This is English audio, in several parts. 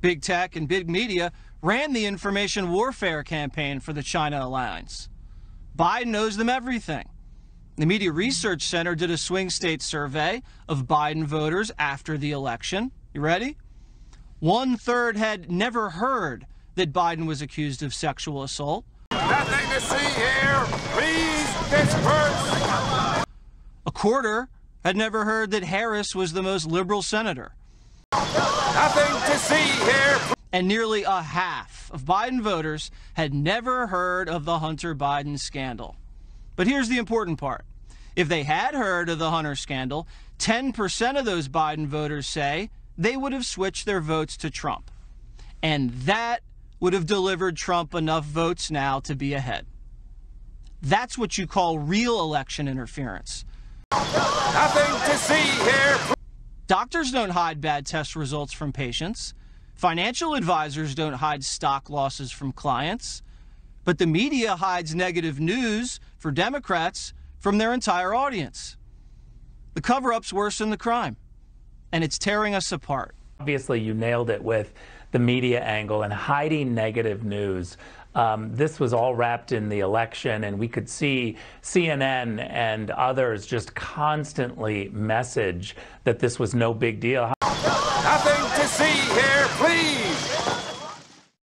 Big tech and big media ran the information warfare campaign for the China Alliance. Biden owes them everything. The Media Research Center did a swing state survey of Biden voters after the election. You ready? 1/3 had never heard that Biden was accused of sexual assault. Nothing to see here. Please disperse. 1/4 had never heard that Harris was the most liberal senator. Nothing to see here. And nearly 1/2 of Biden voters had never heard of the Hunter Biden scandal. But here's the important part. If they had heard of the Hunter scandal, 10% of those Biden voters say they would have switched their votes to Trump. And that would have delivered Trump enough votes now to be ahead. That's what you call real election interference. Nothing to see here. Doctors don't hide bad test results from patients. Financial advisors don't hide stock losses from clients. But the media hides negative news for Democrats from their entire audience. The cover-up's worse than the crime, and it's tearing us apart. Obviously, you nailed it with the media angle and hiding negative news. This was all wrapped in the election, and we could see CNN and others just constantly message that this was no big deal. Nothing to see here, please.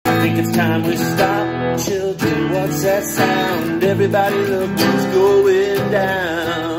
I think it's time we stop. Children, what's that sound? Everybody look, who's going down.